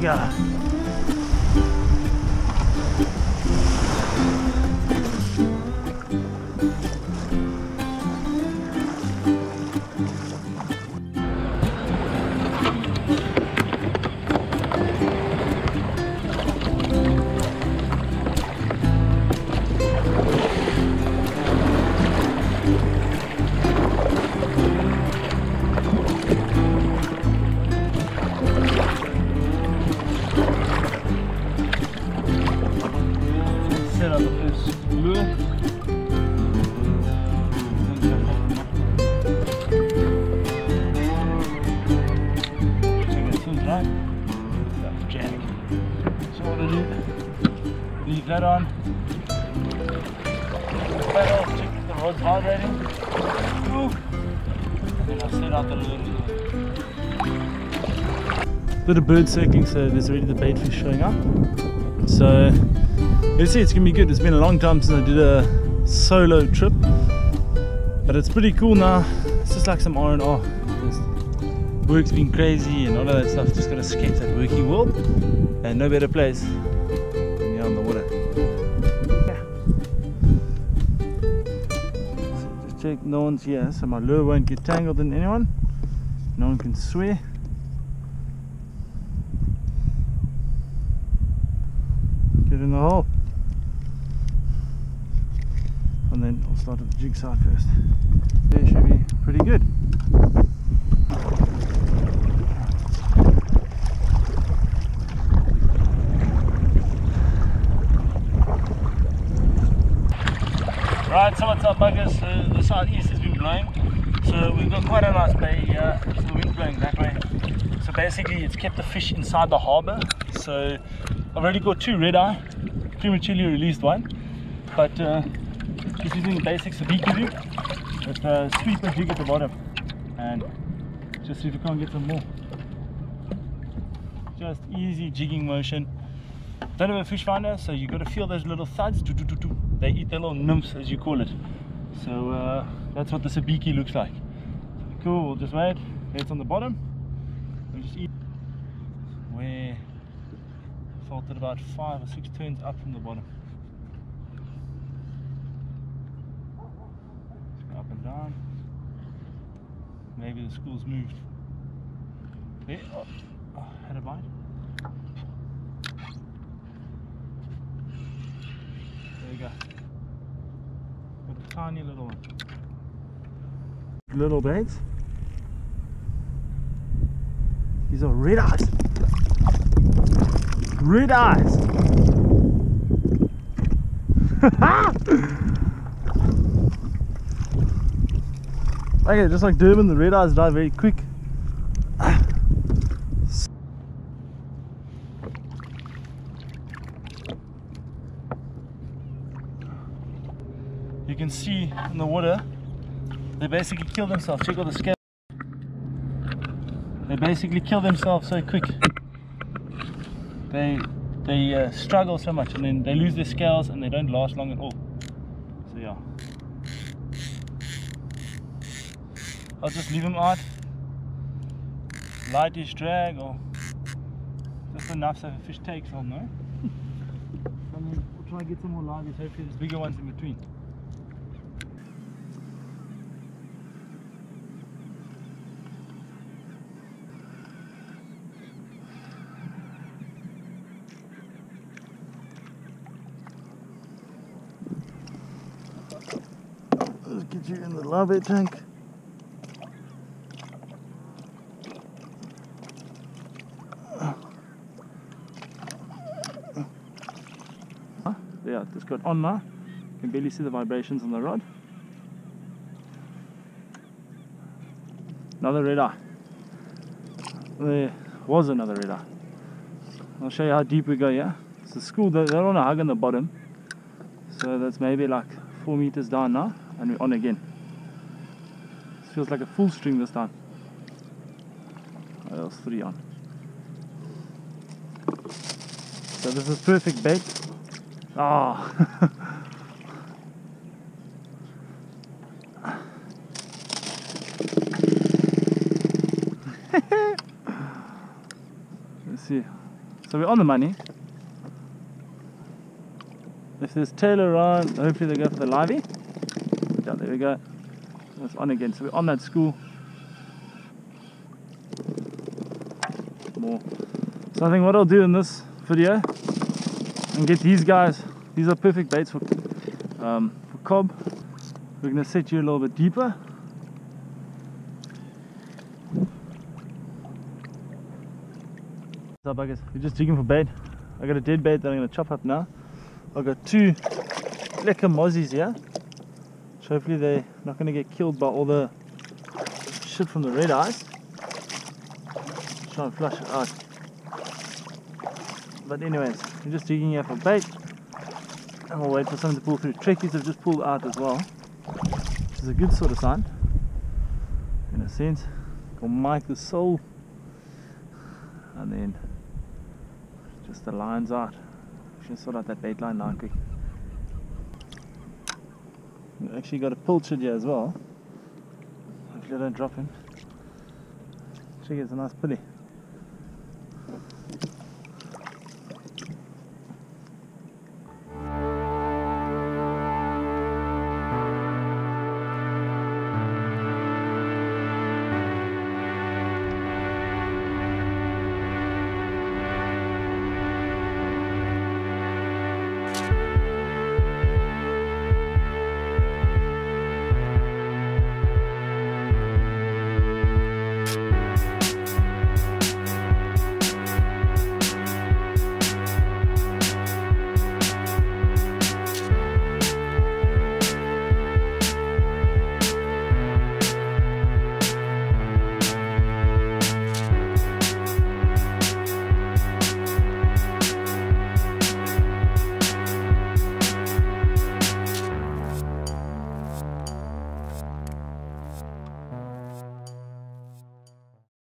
㗎啦。Leave that on. Check if the rod's hard already. And then I'll set out the lure. Little bird circling, so there's already the bait fish showing up. So let's see, it's gonna be good. It's been a long time since I did a solo trip, but it's pretty cool now. It's just like some R&R. Work's been crazy and all of that stuff. Just gotta escape that working world, and no better place. On the water. Yeah. So just check no one's here, so my lure won't get tangled in anyone. No one can swear. Get in the hole. And then I'll start with the jig side first. There should be pretty good. Right, so what's up buggers, the southeast has been blowing, so we've got quite a nice bay here, so the wind blowing that way. So basically it's kept the fish inside the harbour, so I've already got two red eye, prematurely released one, but just using the basic sabiki jig with a sweeper jig at the bottom, and just see if we can't get some more. Just easy jigging motion. Don't have a fish finder, so you've got to feel those little thuds. They eat their little nymphs, as you call it. So that's what the sabiki looks like. Cool, we'll just wait. It's on the bottom. We'll just eat. We're salted about 5 or 6 turns up from the bottom. Up and down. Maybe the school's moved. There. Oh, had a bite. Got a tiny little one. Little baits. These are red eyes. Red eyes. Okay, just like Durban, the red eyes die very quick. You can see in the water, they basically kill themselves. Check out the scale. They basically kill themselves so quick. They struggle so much, and then they lose their scales and they don't last long at all. So yeah, I'll just leave them out. Lightish drag or just enough so the fish takes, I'll know. And then we'll try to get some more largest, hopefully there's bigger ones in between. Get you in the larvae tank. Yeah, just got on now. You can barely see the vibrations on the rod. Another red eye. There was another red eye. I'll show you how deep we go here. It's the school, they don't want to hug on the bottom. So that's maybe like 4 meters down now. And we're on again. This feels like a full string this time. Oh, that was 3 on. So this is perfect bait. Ah! Oh. Let's see. So we're on the money. If there's Taylor on, hopefully they go for the livey. Yeah, there we go. That's on again. So we're on that school. More. So I think what I'll do in this video and get these guys. These are perfect baits for cob. We're going to set you a little bit deeper. What's up, buggers? We're just digging for bait. I got a dead bait that I'm going to chop up now. I've got two lekker mozzies here, which hopefully they're not going to get killed by all the shit from the red eyes. Try and flush it out. But anyways, we're just digging here for bait. And we'll wait for something to pull through. Trekkies have just pulled out as well, which is a good sort of sign, in a sense. We'll mic the sole, and then just the lines out. We should sort out that bait line now quick. We've actually got a pilchard here as well. Hopefully I don't drop him. Check, it's a nice pulley.